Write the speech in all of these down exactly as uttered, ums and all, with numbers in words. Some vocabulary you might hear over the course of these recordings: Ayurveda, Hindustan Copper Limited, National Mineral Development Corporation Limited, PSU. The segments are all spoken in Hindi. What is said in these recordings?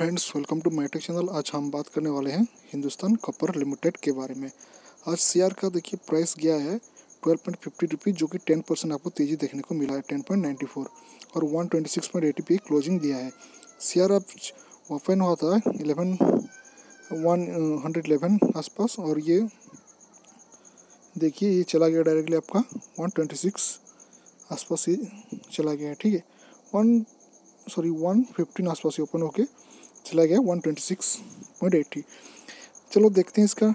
Friends welcome to matric channel. आज हम बात करने वाले हैं हिंदुस्तान कॉपर लिमिटेड के बारे में। आज शेयर का देखिए प्राइस गया है ट्वेल्व पॉइंट फिफ्टी रुपीज़, जो कि टेन परसेंट आपको तेज़ी देखने को मिला है टेन पॉइंट नाइन्टी फोर, और one twenty six point eighty पे क्लोजिंग दिया है। शेयर अब ओपन हुआ था इलेवन वन हंड्रेड इलेवन आसपास, और ये देखिए ये चला गया डायरेक्टली आपका वन ट्वेंटी सिक्स आसपास ये चला गया है। ठीक है, वन सॉरी वन फिफ्टीन आसपास ही ओपन होके चला गया one twenty six point eighty. चलो देखते हैं इसका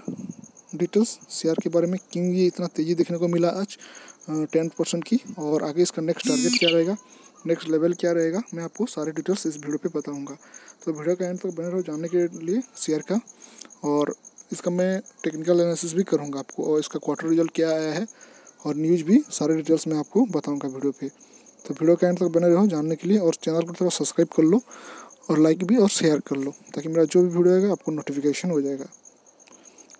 डिटेल्स शेयर के बारे में, क्यों ये इतना तेज़ी देखने को मिला आज टेन परसेंट की, और आगे इसका नेक्स्ट टारगेट क्या रहेगा, नेक्स्ट लेवल क्या रहेगा, मैं आपको सारे डिटेल्स इस वीडियो पे बताऊंगा। तो वीडियो का एंड तक बने रहो जानने के लिए शेयर का, और इसका मैं टेक्निकल एनालिसिस भी करूँगा आपको, और इसका क्वार्टर रिजल्ट क्या आया है और न्यूज़ भी सारे डिटेल्स मैं आपको बताऊँगा वीडियो पर। तो वीडियो का एंड तक बने रहो जानने के लिए, और चैनल को थोड़ा सब्सक्राइब कर लो और लाइक भी और शेयर कर लो, ताकि मेरा जो भी वीडियो आएगा आपको नोटिफिकेशन हो जाएगा।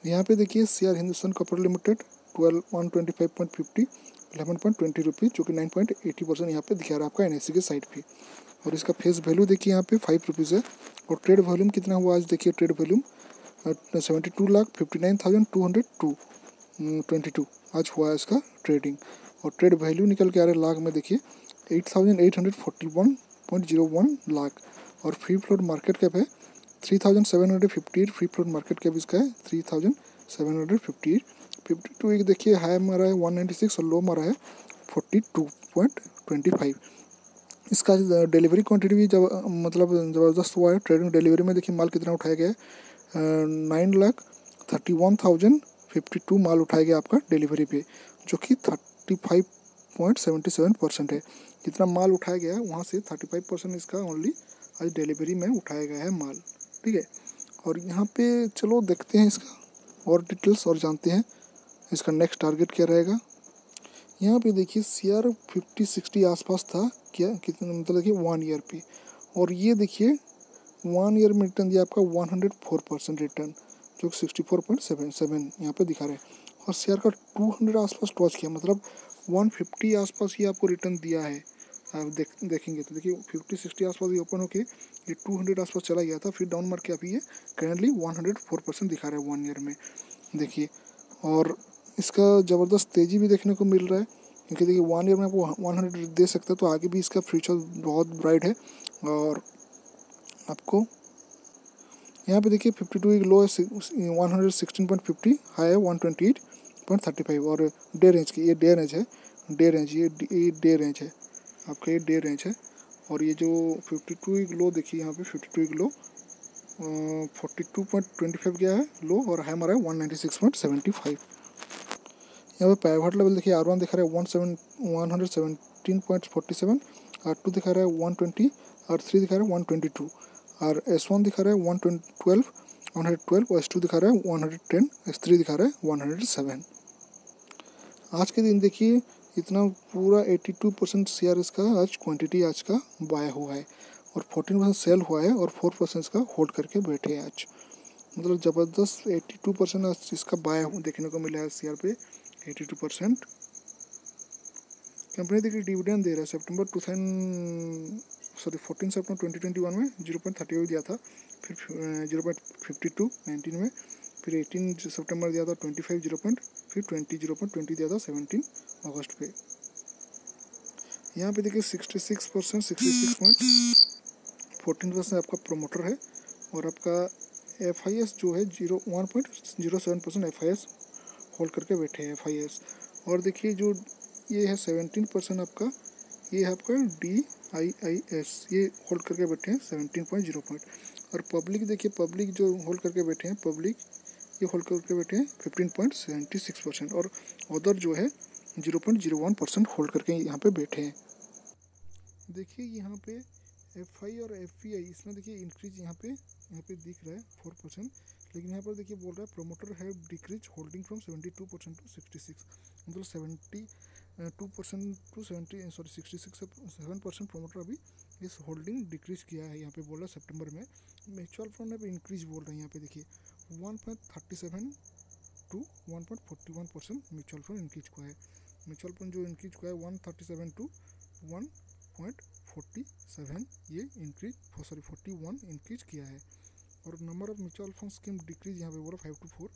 यहाँ पे देखिए share Hindustan copper limited twelve one twenty five point fifty eleven point twenty rupees, जो कि नाइन पॉइंट एटी परसेंट यहाँ पर दिखा रहा है आपका एन आई सी के साइड पे। और इसका फेस वैल्यू देखिए यहाँ पे फाइव रुपीज़ है, और ट्रेड वॉल्यूम कितना हुआ आज देखिए, trade volume seventy two lakh fifty nine thousand two hundred two twenty two आज हुआ है इसका ट्रेडिंग, और ट्रेड वैल्यू निकल के आ रहा है लाख में देखिए eight thousand eight hundred forty one point zero one lakh. और फ्री फ्लोट मार्केट कैप है three thousand seven hundred fifty eight, free float market cap इसका है three thousand seven hundred fifty eight. Fifty two एक देखिए हाई मारा है वन नाइन्टी सिक्स और लो मारा है forty two point twenty five. इसका डिलीवरी क्वांटिटी भी जब मतलब ज़बरदस्त हुआ है ट्रेडिंग डिलीवरी में, देखिए माल कितना उठाया गया है nine lakh thirty one thousand fifty two माल उठाया गया आपका डिलीवरी पे, जो कि thirty five point seventy seven percent है। जितना माल उठाया गया है वहाँ से थर्टी फाइव परसेंट इसका ओनली आज डिलीवरी में उठाया गया है माल। ठीक है, और यहाँ पे चलो देखते हैं इसका और डिटेल्स और जानते हैं इसका नेक्स्ट टारगेट क्या रहेगा। यहाँ पे देखिए शेयर फिफ्टी सिक्सटी आसपास था क्या कितना मतलब कि वन ईयर पे, और ये देखिए वन ईयर में रिटर्न दिया आपका one hundred four percent return, जो कि sixty four point seven seven यहाँ पर दिखा रहे हैं। और शेयर का टू हंड्रेड आसपास टॉच किया, मतलब वन फिफ्टी आसपास ये आपको रिटर्न दिया है। आप देख देखेंगे तो देखिए फिफ्टी सिक्सटी आसपास ये ओपन होके ये टू हंड्रेड आसपास चला गया था, फिर डाउन मार के अभी ये currently one hundred four percent दिखा रहा है वन ईयर में देखिए। और इसका ज़बरदस्त तेज़ी भी देखने को मिल रहा है, क्योंकि देखिए वन ईयर में आपको वन हंड्रेड दे सकता है, तो आगे भी इसका फ्यूचर बहुत ब्राइट है। और आपको यहाँ पर देखिए फिफ्टी टू एक लो है one hundred sixteen point fifty high है one twenty eight point thirty five, और डे रेंज की ये डे रेंज है डे रेंज ये डे रेंज है आपका ये डे रेंज है। और ये जो फिफ्टी टू एक लो देखिए यहाँ पे फिफ्टी टू एक low forty two point twenty five गया है लो, और हाई हमारा है one ninety six point seventy five. यहाँ पे प्राइवेट लेवल देखिए आर वन दिखा रहा है one seven one seventeen point forty seven, R two दिखा रहा है वन ट्वेंटी, आर थ्री दिखा रहा है one twenty two, R S one दिखा रहा है one twelve one hundred twelve, और एस टू दिखा रहा है one hundred ten, S three दिखा रहा है वन हंड्रेड सेवन। आज के दिन देखिए इतना पूरा एटी टू परसेंट शेयर इसका आज क्वांटिटी आज का बाय हुआ है, और फोर्टीन परसेंट सेल हुआ है, और फोर परसेंट इसका होल्ड करके बैठे हैं आज। मतलब ज़बरदस्त एटी टू परसेंट आज इसका बाय देखने को मिला है शेयर पे एटी टू परसेंट। कंपनी देखिए डिविडेंड दे रहा है सितंबर two thousand sorry fourteen September twenty twenty one में जीरो पॉइंट थर्टी एट दिया था, फिर zero point fifty two nineteen में, फिर एटीन सितंबर दिया था ट्वेंटी फाइव जीरो पॉइंट, फिर ट्वेंटी जीरो पॉइंट ट्वेंटी दिया था सेवनटीन अगस्त पे। यहाँ पे देखिए sixty six percent sixty six point fourteen percent आपका प्रोमोटर है, और आपका एफ आई एस जो है zero one point zero seven percent F I S hold करके बैठे हैं एफ आई एस। और देखिए जो ये है सेवनटीन परसेंट आपका ये है आपका डी आई आई एस, ये होल्ड करके बैठे हैं सेवनटीन पॉइंट जीरो पॉइंट। और पब्लिक देखिए पब्लिक जो होल्ड करके बैठे हैं पब्लिक ये होल्ड करके बैठे हैं fifteen point seventy six percent, और अदर जो है zero point zero one percent hold करके यहाँ पे बैठे हैं। देखिए यहाँ पे एफ आई और एफ पी आई इसमें देखिए इंक्रीज यहाँ पे यहाँ पे दिख रहा है फोर परसेंट, लेकिन यहाँ पर देखिए बोल रहा है प्रोमोटर है decrease holding from seventy two percent to sixty six, मतलब seventy two percent to seventy sorry sixty six seven percent promoter अभी इस होल्डिंग डिक्रीज किया है यहाँ पे बोल रहा है सेप्टेम्बर में। म्यूचुअल फंड में इंक्रीज बोल रहा है यहाँ पे देखिए one point thirty seven to one point forty one percent mutual fund increase हुआ है, म्यूचुअल फंड जो इंक्रीज हुआ है one thirty seven to one point forty seven ये increase sorry forty one increase किया है। और number of mutual fund scheme decrease यहाँ पे बोला फाइव टू फोर।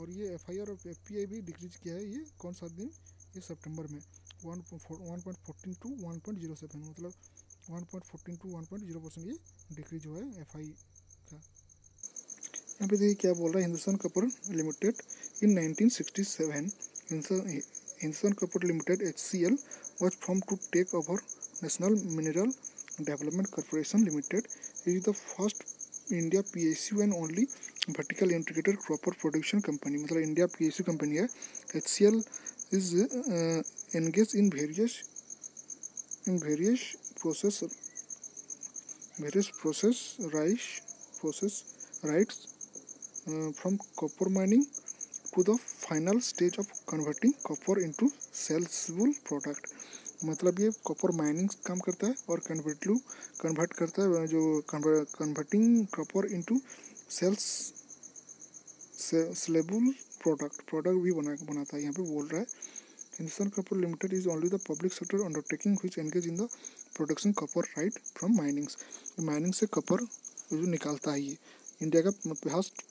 और ये एफआईआर और एफपीआई भी डिक्रीज किया है। ये कौन सा दिन? ये सितंबर में one point fourteen to one point zero seven, मतलब one point fourteen to one point zero percent ये डिक्रीज हुआ है एफआई का। यहाँ पे देखिए क्या बोल रहा है, Hindustan copper limited in nineteen sixty seven Hindustan Copper Limited (H C L) was formed to take over National Mineral Development Corporation Limited. It is the first India P S U and only vertically integrated copper production company. मतलब India P S U company है। H C L is uh, engaged in various in various process various process rights process rights uh, from copper mining to the final stage of converting copper into salable product. मतलब ये copper mining काम करता है और convert लू convert करता है जो converting copper into sales salable product product भी बना बनाता है। यहाँ पे बोल रहा है Hindustan Copper Limited is only the public sector undertaking which engage in the production copper right from minings. Mining से copper जो निकालता है ये इंडिया का first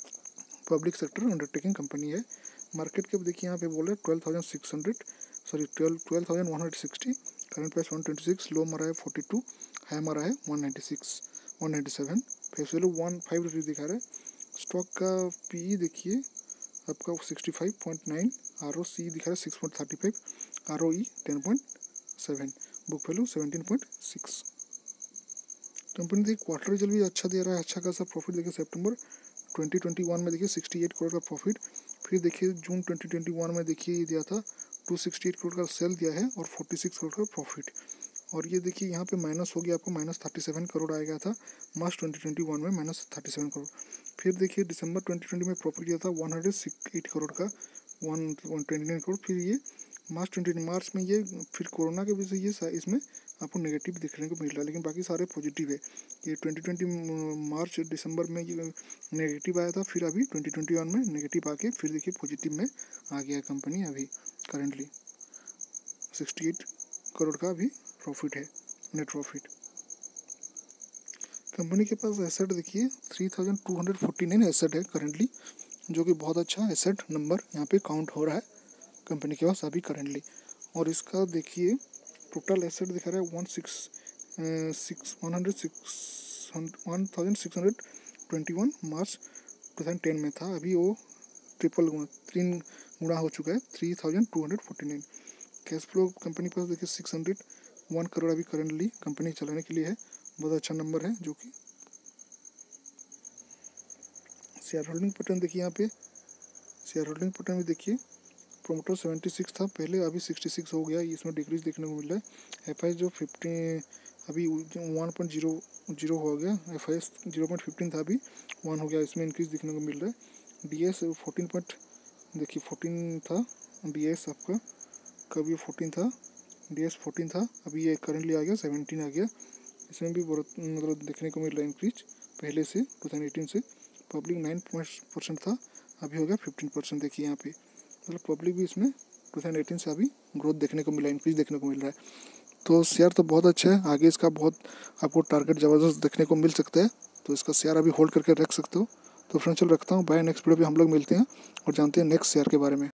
public sector undertaking company है। मार्केट कैप देखिए यहाँ पे बोले twelve thousand six hundred sorry twelve twelve thousand one hundred sixty current price one twenty six, low मारा है फोर्टी टू, हाई मारा है one ninety six one ninety seven, face value one five rupees दिखा रहा है। स्टॉक का पीई देखिए आपका sixty five point nine, ROC दिखा रहा है six point thirty five, ROE ten point seven, book value seventeen point six. Company देखिए क्वार्टर रिजल्ट भी अच्छा दे रहा है, अच्छा खासा प्रॉफिट देखिए सेप्टेम्बर ट्वेंटी ट्वेंटी वन में देखिए सिक्सटी एट करोड़ का प्रॉफिट। फिर देखिए जून ट्वेंटी ट्वेंटी वन में देखिए ये दिया था टू सिक्सटी एट करोड़ का सेल दिया है और फोर्टी सिक्स करोड़ का प्रॉफिट। और ये देखिए यहाँ पे माइनस हो गया आपको, माइनस थर्टी सेवन करोड़ आया गया था मार्च ट्वेंटी ट्वेंटी वन में, माइनस थर्टी सेवन करोड़। फिर देखिए दिसंबर ट्वेंटी ट्वेंटी में प्रॉफिट दिया था वन हंड्रेड एट करोड़ का, वन ट्वेंटी नाइन करोड़। फिर ये मार्च ट्वेंटी मार्च में ये फिर कोरोना के वजह से ये इसमें आपको नेगेटिव देखने को मिल रहा है, लेकिन बाकी सारे पॉजिटिव है। ये ट्वेंटी ट्वेंटी मार्च दिसंबर में ये नेगेटिव आया था, फिर अभी ट्वेंटी ट्वेंटी वन में नेगेटिव आके फिर देखिए पॉजिटिव में आ गया कंपनी। अभी करंटली सिक्सटी एट करोड़ का अभी प्रॉफिट है, नेट प्रॉफिट। कंपनी के पास एसेट देखिए three thousand two hundred forty nine asset है करंटली, जो कि बहुत अच्छा एसेट नंबर यहाँ पे काउंट हो रहा है कंपनी के पास अभी करंटली। और इसका देखिए टोटल एसेट दिखा रहा है one six six one hundred six one thousand six hundred twenty one March two thousand ten में था, अभी वो ट्रिपल गुना तीन गुना हो चुका है, three thousand two hundred forty nine. Cash flow company के पास देखिए सिक्स हंड्रेड वन करोड़ अभी करंटली कंपनी चलाने के लिए है, बहुत अच्छा नंबर है। जो कि शेयर होल्डिंग पैटर्न देखिए, यहाँ पे शेयर होल्डिंग पैटर्न भी देखिए प्रोमोटर सेवेंटी सिक्स था पहले, अभी सिक्सटी सिक्स हो गया, इसमें डिक्रीज देखने को मिल रहा है। एफ आई एस जो फिफ्टीन अभी वन पॉइंट जीरो जीरो हो गया, F I S zero point fifteen था अभी वन हो गया, इसमें इंक्रीज देखने को मिल रहा है। डी एस फोर्टीन पॉइंट देखिए फोर्टीन था डी एस आपका, कभी फोर्टीन था डी एस फोर्टीन था, अभी ये करंटली आ गया सेवनटीन आ गया, इसमें भी बहुत मतलब देखने को मिल रहा है इंक्रीज पहले से टू थाउजेंड एटीन से। पब्लिक नाइन परसेंट था अभी हो गया फिफ्टीन परसेंट, देखिए यहाँ पे मतलब पब्लिक भी इसमें टू थाउजेंड एटीन से अभी ग्रोथ देखने को मिला, इंक्रीज देखने को मिल रहा है। तो शेयर तो बहुत अच्छा है, आगे इसका बहुत आपको टारगेट ज़बरदस्त देखने को मिल सकता है, तो इसका शेयर अभी होल्ड करके रख सकते हो। तो फ्रेंड्स चल रखता हूँ, बाय, नेक्स्ट वीडियो पे हम लोग मिलते हैं और जानते हैं नेक्स्ट शेयर के बारे में।